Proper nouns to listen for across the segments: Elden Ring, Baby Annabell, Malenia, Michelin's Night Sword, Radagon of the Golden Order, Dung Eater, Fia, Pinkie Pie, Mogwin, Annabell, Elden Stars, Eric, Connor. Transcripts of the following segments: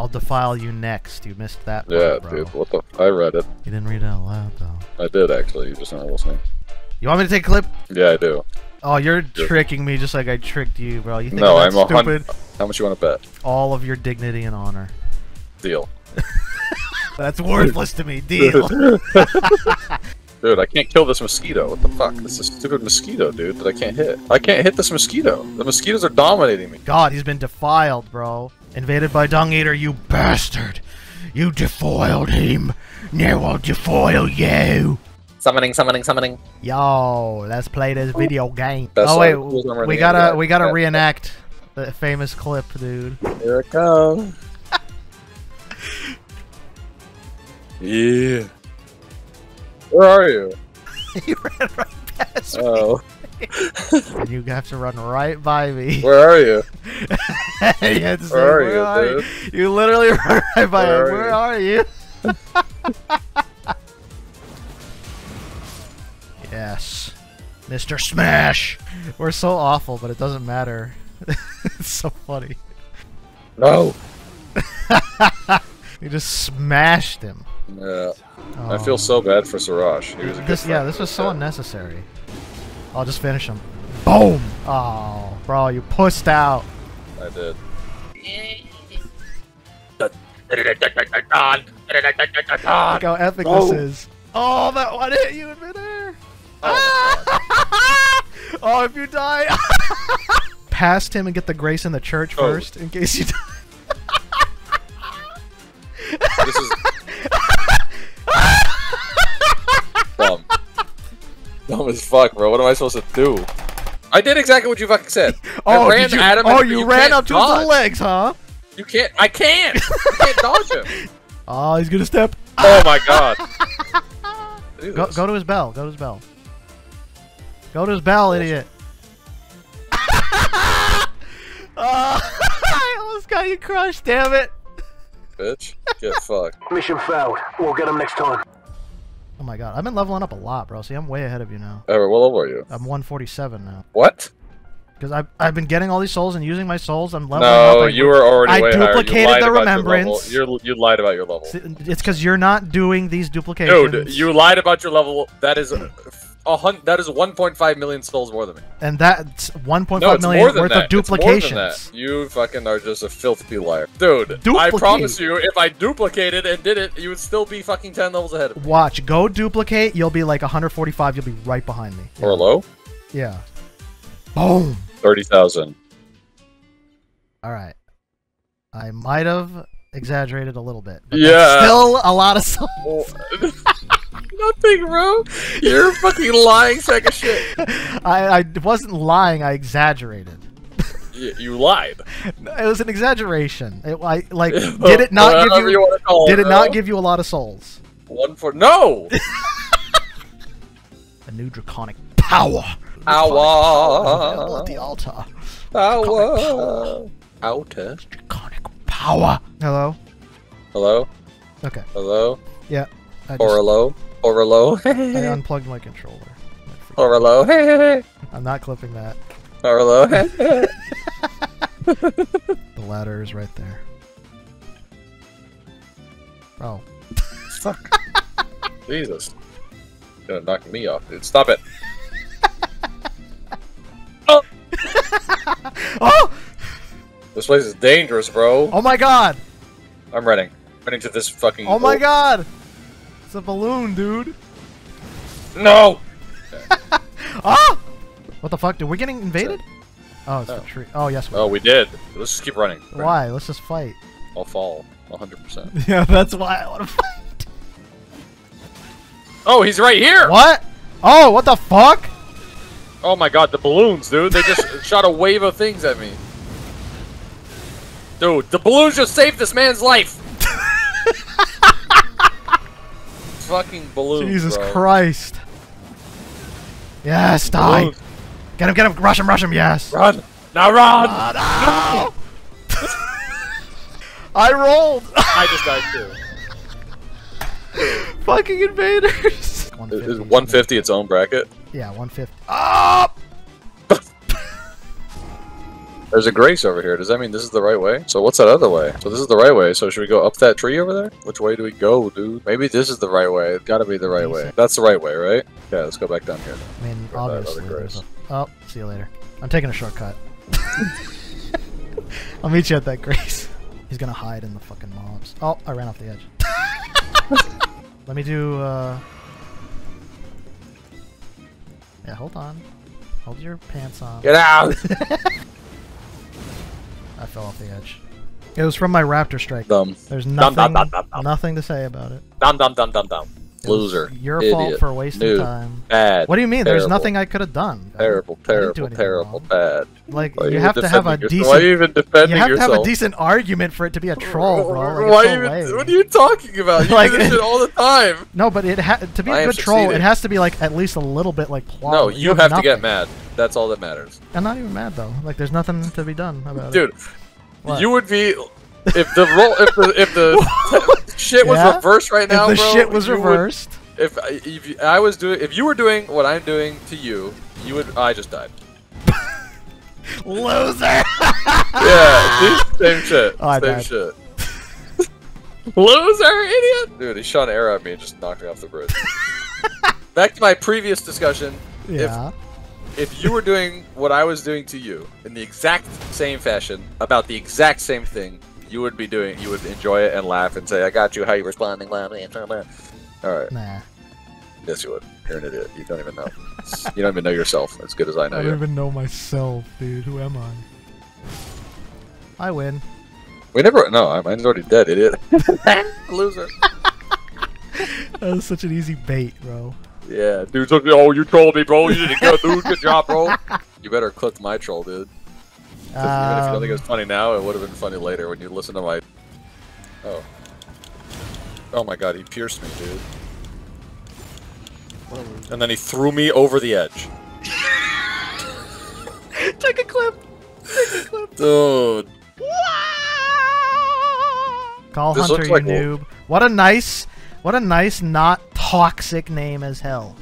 I'll defile you next. You missed that part, yeah, bro. Dude, what the... I read it. You didn't read it out loud, though. I did, actually. You're just not listening. You want me to take a clip? Yeah, I do. Oh, you're tricking me just like I tricked you, bro. You think no, I'm stupid? How much you want to bet? All of your dignity and honor. Deal. That's worthless to me. Deal. Dude, I can't kill this mosquito. What the fuck? This is a stupid mosquito, dude, that I can't hit. I can't hit this mosquito. The mosquitoes are dominating me. God, he's been defiled, bro. Invaded by Dung Eater, you bastard. You defiled him. Now I'll defile you. Summoning, summoning, summoning. Yo, let's play this video game. That's we gotta reenact the famous clip, dude. Here it comes. Yeah. Where are you? You ran right past me. Oh. You have to run right by me. Where are you? Where are you, dude? You literally run right by me. Where are you? Yes. Mr. Smash! We're so awful, but it doesn't matter. It's so funny. No! You just smashed him. Yeah. Oh. I feel so bad for Siraj. He was a good friend. Yeah, this was so unnecessary. I'll just finish him. Boom! Oh, bro, you pussed out. I did. Look how epic this is. Oh, that one hit you in midair. Oh, oh, if you die. Past him and get the grace in the church first in case you die. This is dumb. Dumb as fuck, bro. What am I supposed to do? I did exactly what you fucking said. Oh, I ran at him. Oh, you ran up to his little legs, huh? You can't. I can't. I can't dodge him. Oh, he's gonna step. Oh my god. Go to his bell. Go to his bell. Go to his bell, idiot. I almost got you crushed. Damn it. Bitch, get fucked. Mission failed. We'll get him next time. Oh my god, I've been leveling up a lot, bro. See, I'm way ahead of you now. All right, what level are you? I'm 147 now. What? Because I've been getting all these souls and using my souls. I'm leveling up. No, you were already way higher. I duplicated the remembrance. You lied about your level. It's because you're not doing these duplications. Dude, you lied about your level. That is that is 1.5 million souls more than me. And that's 1.5 million worth of duplications. It's more than that. You fucking are just a filthy liar. Dude, I promise you, if I duplicated and did it, you would still be fucking 10 levels ahead of me. Watch, go duplicate. You'll be like 145. You'll be right behind me. Yeah. Or low? Yeah. Boom. 30,000. All right. I might have exaggerated a little bit. But yeah. Still a lot of souls. Nothing, bro. You're fucking lying sack of shit. I wasn't lying. I exaggerated. You lied. It was an exaggeration. Did it not give you? Did it not give you a lot of souls? No. A new draconic power. Power. The altar. Power. Outer. Draconic power. Hello. Hello. Okay. Hello. Yeah. Orlo. I unplugged my controller. Orlo. I'm not clipping that. Orlo. The ladder is right there. Oh. Fuck. Jesus. You're gonna knock me off, dude. Stop it. Oh. Oh. This place is dangerous, bro. Oh my god. I'm running. Running to this fucking. Oh my god. It's a balloon, dude. No. Oh! What the fuck? Did we get invaded? Oh, it's a tree. Oh, yes. We did. Let's just keep running. Why? Let's just fight. I'll fall 100%. Yeah, that's why I want to fight. Oh, he's right here. What? Oh, what the fuck? Oh my god, the balloons, dude. They just shot a wave of things at me. Dude, the balloons just saved this man's life. Fucking balloon, Jesus bro. Christ. Yes, die. Balloon. Get him, rush him, yes. Run. Now run. No. I rolled. I just died too. Fucking invaders. 150, is 150 its own bracket? Yeah, 150. Oh! There's a grace over here. Does that mean this is the right way? So what's that other way? So this is the right way. So should we go up that tree over there? Which way do we go, dude? Maybe this is the right way. It's gotta be the right way. That's the right way, right? Yeah, let's go back down here. I mean, obviously. Grace. Oh, see you later. I'm taking a shortcut. I'll meet you at that grace. He's gonna hide in the fucking mobs. Oh, I ran off the edge. Let me do, Yeah, hold on. Hold your pants on. Get out! I fell off the edge. It was from my raptor strike. Dumb. There's nothing, dumb. Nothing to say about it. Dumb. Loser. Your idiot, fault for wasting time. Bad. What do you mean? Terrible. There's nothing I could have done. Terrible. Bad. Like you have to have a decent. Why are you even defending yourself? You have to have a decent argument for it to be a troll, bro. Like, why even? What are you talking about? You like, do this shit all the time. No, but it to be a good troll, it has to be like at least a little bit like plot. No, you have to get mad. That's all that matters. I'm not even mad though. Like there's nothing to be done about it. Dude, what? You would be if the role if the shit was reversed right now, bro. If the shit was reversed. If you were doing what I'm doing to you, you would. I just died. Loser. Yeah, same shit. Oh, same shit. Loser, idiot. Dude, he shot an arrow at me and just knocked me off the bridge. Back to my previous discussion. Yeah. If you were doing what I was doing to you in the exact same fashion about the exact same thing, you would be doing. You would enjoy it and laugh and say, "I got you. How you responding?" Blah, blah, blah, blah. All right. Nah. Yes, you would. You're an idiot. You don't even know. You don't even know yourself as good as I know you. I don't even know myself, dude. Who am I? I win. We never. No, mine's already dead, idiot. Loser. That was such an easy bait, bro. Yeah, dude, oh, you trolled me, bro. You did a good, dude. Good job, bro. You better clip my troll, dude. Even if you don't think it's funny now, it would have been funny later when you listen to my... Oh. Oh my god, he pierced me, dude. And then he threw me over the edge. Take a clip. Take a clip. Dude. Call this Hunter, you like noob. What a nice, not toxic name as hell.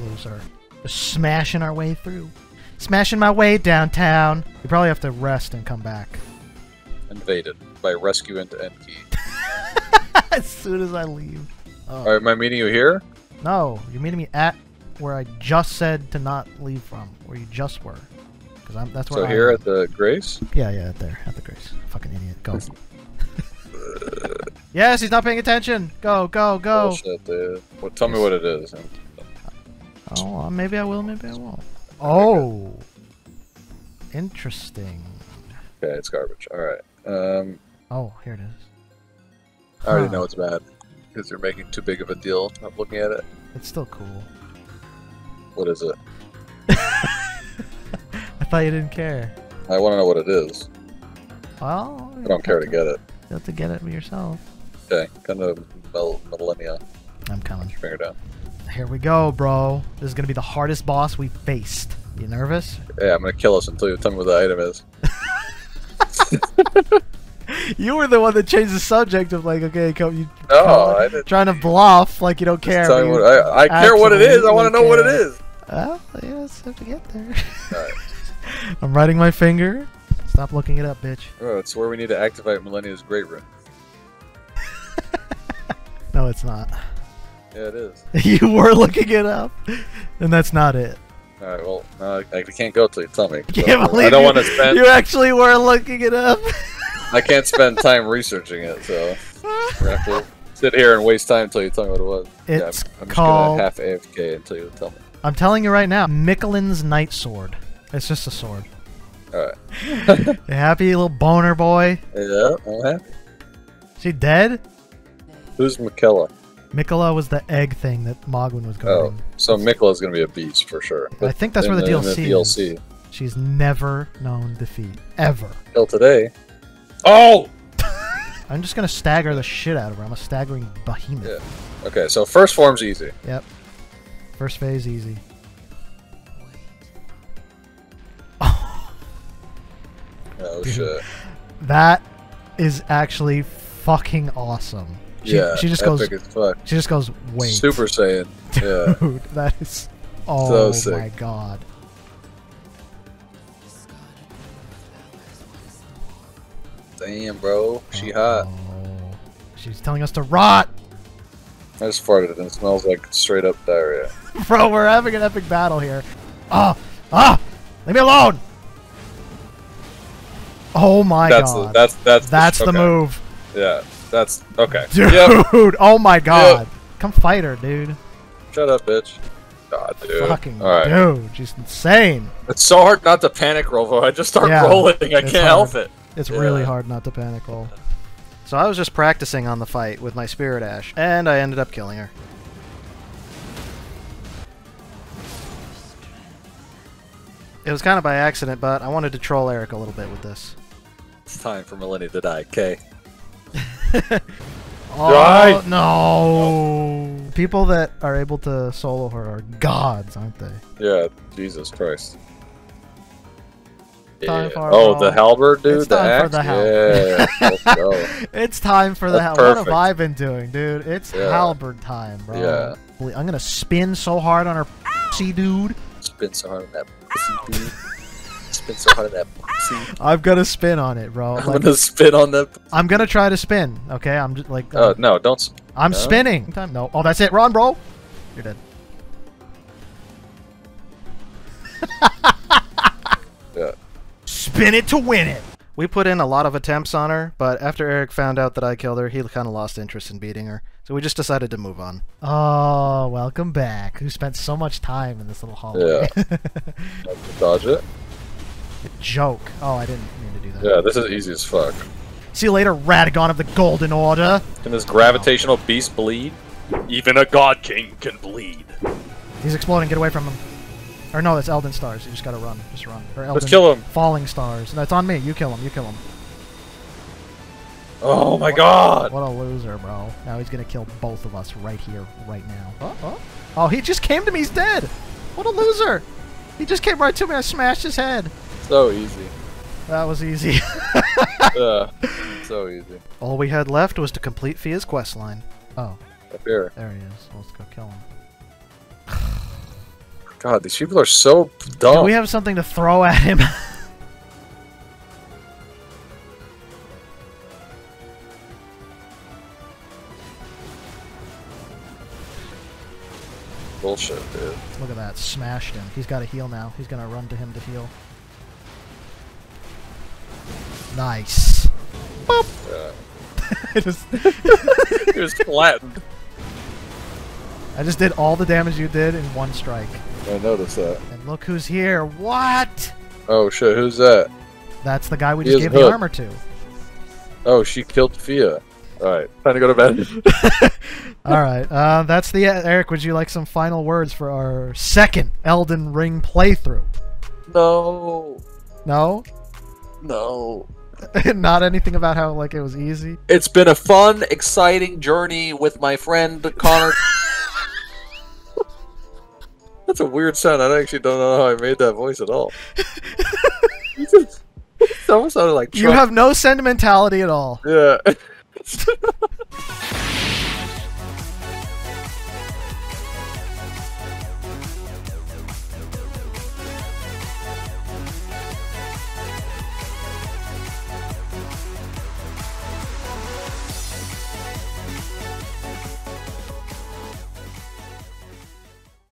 Loser. Just smashing our way through. Smashing my way downtown. We probably have to rest and come back. Invaded by rescue into NP. As soon as I leave. Oh. Alright, am I meeting you here? No, you're meeting me at where I just said to not leave from. Where you just were. Cause I'm, that's where so here at the Grace? Yeah, yeah, there. At the Grace. Fucking idiot. Go. Yes, he's not paying attention. Go, go, go. Bullshit, dude. Well, tell me what it is. Oh, maybe I will, maybe I won't. Oh, interesting. Okay, it's garbage. All right. Oh, here it is. I already know it's bad because you're making too big of a deal. I'm looking at it. It's still cool. What is it? I thought you didn't care. I want to know what it is. Well, I don't care to get it. You have to get it yourself. Okay, come to Malenia. I'm coming. Put your finger down. Here we go, bro. This is gonna be the hardest boss we've faced. You nervous? Yeah, I'm gonna kill us until you tell me what the item is. You were the one that changed the subject of like, okay, come. You trying to bluff like you don't care. Tell me what, I care what it is. I want to know what it is. Well, yeah, let's have to get there. All right. I'm writing my finger. Stop looking it up, bitch. Oh, it's where we need to activate Millennia's Great Room. No, it's not. Yeah, it is. You were looking it up, and that's not it. All right, well, I can't go till you tell me. I don't want to spend. You actually were looking it up. I can't spend time researching it, so we have to sit here and waste time until you tell me what it was. It's I'm called just gonna half AFK until you tell me. I'm telling you right now, Michelin's Night Sword. It's just a sword. All right. You happy, little boner boy? Yeah, I'm happy. She dead? Who's Michela? Michela was the egg thing that Mogwin was guarding. Oh, so Michela's going to be a beast for sure. But I think that's where the DLC is. She's never known defeat. Ever. Till today. Oh! I'm just going to stagger the shit out of her. I'm a staggering behemoth. Yeah. Okay, so first form's easy. Yep. First phase, easy. Oh, oh shit. That is actually fucking awesome. She just goes. Fuck. She just goes. Wait. Super Saiyan. Dude, that is. Oh my god. Damn, bro. She hot. She's telling us to rot! I just farted and it smells like straight up diarrhea. Bro, we're having an epic battle here. Leave me alone! Oh my god. That's the move. Yeah, that's okay. Dude, yep. Oh my god. Yep. Come fight her, dude. Shut up, bitch. God, dude. Fucking right. Dude, she's insane. It's so hard not to panic roll, though. I just start rolling. I can't help it. It's really hard not to panic roll. So I was just practicing on the fight with my Spirit Ash, and I ended up killing her. It was kind of by accident, but I wanted to troll Eric a little bit with this. It's time for Malenia to die, okay? Oh, no! Nope. People that are able to solo her are gods, aren't they? Yeah, Jesus Christ. Yeah. Oh, the halberd, dude? It's time for the halberd. Yeah, let's go. It's time for the halberd. What have I been doing, dude? It's halberd time, bro. Yeah. I'm gonna spin so hard on her pussy, dude. Spin so hard on that pussy, dude. Spin so hard on that pussy. I've gotta spin on it, bro. Like, I'm gonna spin on that. I'm gonna try to spin, okay? I'm just like. Oh, no, don't. I'm spinning. No. Oh, that's it. Run, bro. You're dead. Spin it to win it! We put in a lot of attempts on her, but after Eric found out that I killed her, he kind of lost interest in beating her. So we just decided to move on. Oh, welcome back. Who spent so much time in this little hallway. Yeah. Dodge it. A joke. Oh, I didn't mean to do that. Yeah, this is easy as fuck. See you later, Radagon of the Golden Order! Can this gravitational beast bleed? Even a god king can bleed. He's exploding. Get away from him. Or no, that's Elden Stars. You just gotta run. Just run. Or Elden, let's kill him. Falling Stars. No, it's on me. You kill him. You kill him. Oh my god! What a loser, bro. Now he's gonna kill both of us right here, right now. Oh, he just came to me. He's dead! What a loser! He just came right to me. I smashed his head. So easy. That was easy. Yeah, so easy. All we had left was to complete Fia's questline. Oh. Up here. There he is. Let's go kill him. God, these people are so dumb. Do we have something to throw at him? Bullshit, dude. Look at that. Smashed him. He's got to heal now. He's going to run to him to heal. Nice. Boop. Yeah. It was flattened. I just did all the damage you did in one strike. I noticed that. And look who's here. What? Oh shit, who's that? That's the guy we just gave the armor to. Oh, she killed Fia. Alright, time to go to bed. Alright, that's the end. Eric, would you like some final words for our second Elden Ring playthrough? No. No? No. Not anything about how, like, it was easy? It's been a fun, exciting journey with my friend Connor. That's a weird sound. I actually don't know how I made that voice at all. It almost sounded like Trump. You have no sentimentality at all. Yeah.